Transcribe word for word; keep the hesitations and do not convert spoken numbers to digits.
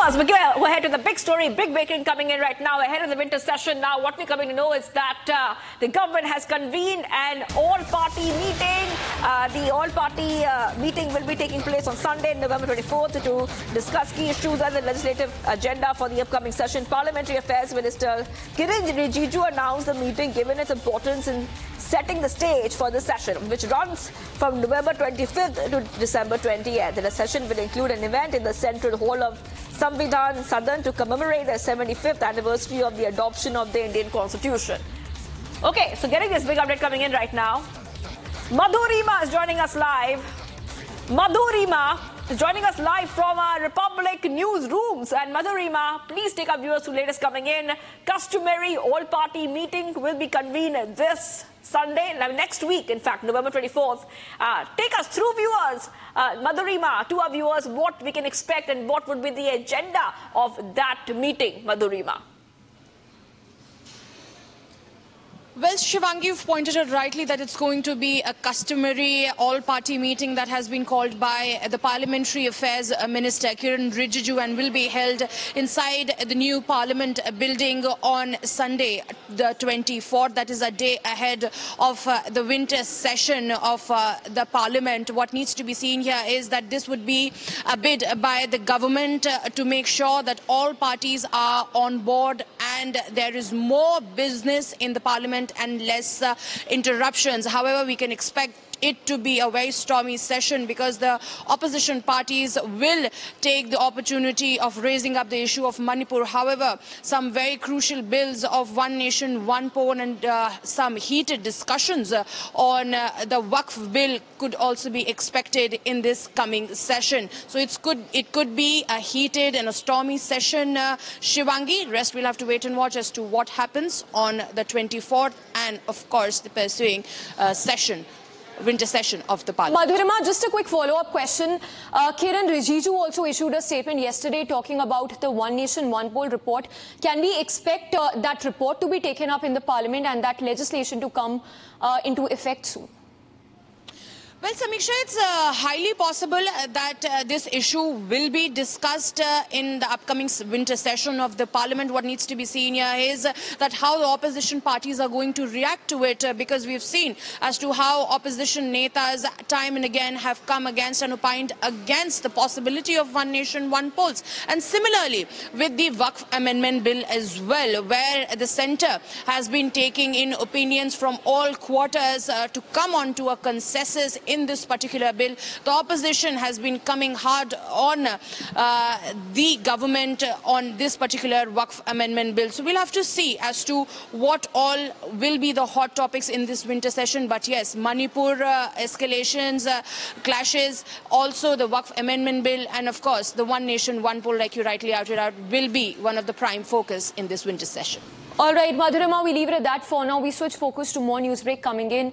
course, we go ahead to the big story, big breaking coming in right now ahead of the winter session. Now, what we're coming to know is that uh, the government has convened an all-party meeting. Uh, the all-party uh, meeting will be taking place on Sunday, November twenty-fourth, to discuss key issues and the legislative agenda for the upcoming session. Parliamentary Affairs Minister Kiren Rijiju announced the meeting given its importance in setting the stage for the session, which runs from November twenty-fifth to December twentieth. The session will include an event in the central hall of Sambidhan Sadan to commemorate the seventy-fifth anniversary of the adoption of the Indian Constitution. Okay, so getting this big update coming in right now. Madhurima is joining us live. Madhurima is joining us live from our Republic newsrooms. And Madhurima, please take our viewers to latest coming in. Customary all-party meeting will be convened this Sunday, next week, in fact, November twenty-fourth. Uh, take us through, viewers, uh, Madhurima, to our viewers, what we can expect and what would be the agenda of that meeting, Madhurima. Well, Shivangi, you've pointed out rightly that it's going to be a customary all-party meeting that has been called by the Parliamentary Affairs Minister Kiren Rijiju and will be held inside the new Parliament building on Sunday, the twenty-fourth. That is a day ahead of uh, the winter session of uh, the Parliament. What needs to be seen here is that this would be a bid by the government uh, to make sure that all parties are on board and there is more business in the Parliament and less uh, interruptions. However, we can expect it to be a very stormy session because the opposition parties will take the opportunity of raising up the issue of Manipur. However, some very crucial bills of One Nation, One Pawn and uh, some heated discussions uh, on uh, the Waqf bill could also be expected in this coming session. So it's could, it could be a heated and a stormy session, uh, Shivangi. Rest we'll have to wait and watch as to what happens on the twenty-fourth and, of course, the pursuing uh, session. Winter session of the parliament. Madhurima, just a quick follow-up question. Uh, Kiren Rijiju also issued a statement yesterday talking about the One Nation, One Poll report. Can we expect uh, that report to be taken up in the parliament and that legislation to come uh, into effect soon? Well, Samiksha, it's uh, highly possible that uh, this issue will be discussed uh, in the upcoming winter session of the parliament. What needs to be seen here is uh, that how the opposition parties are going to react to it, uh, because we've seen as to how opposition netas time and again have come against and opined against the possibility of One Nation, One Polls. And similarly, with the Waqf Amendment Bill as well, where the centre has been taking in opinions from all quarters uh, to come on to a consensus in this particular bill. The opposition has been coming hard on uh, the government on this particular Waqf Amendment Bill. So we'll have to see as to what all will be the hot topics in this winter session. But yes, Manipur uh, escalations, uh, clashes, also the Waqf Amendment Bill, and of course the One Nation, One Poll, like you rightly outed out, will be one of the prime focus in this winter session. All right, Madhurima, we leave it at that for now. We switch focus to more news break coming in.